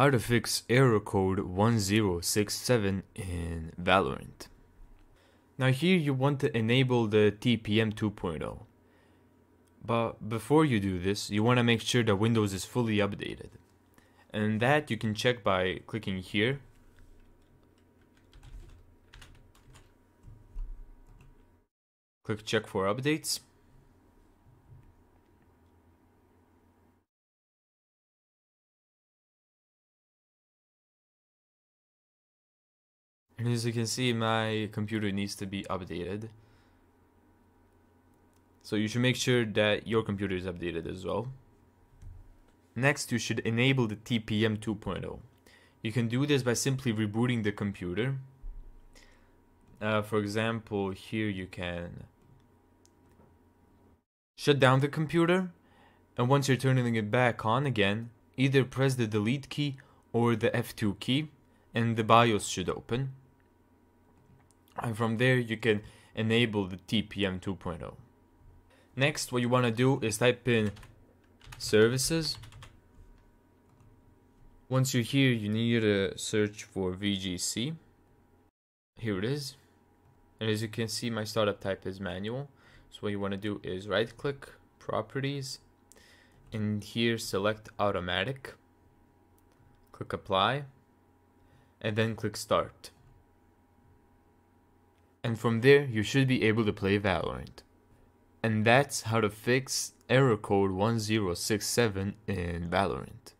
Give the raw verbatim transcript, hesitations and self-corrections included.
How to fix error code one zero six seven in Valorant. Now here you want to enable the T P M two point oh. But before you do this, you want to make sure that Windows is fully updated. And that you can check by clicking here. Click check for updates. And as you can see, my computer needs to be updated. So you should make sure that your computer is updated as well. Next, you should enable the T P M two point oh. You can do this by simply rebooting the computer. Uh, for example, here you can shut down the computer. And once you're turning it back on again, either press the delete key or the F two key, and the BIOS should open. And from there you can enable the T P M two point oh. Next, what you want to do is type in services. Once you're here, you need to search for V G C. Here it is. And as you can see, my startup type is manual. So what you want to do is right click, properties, and here select automatic. Click apply, and then click start. And from there you should be able to play Valorant. And that's how to fix error code one zero six seven in Valorant.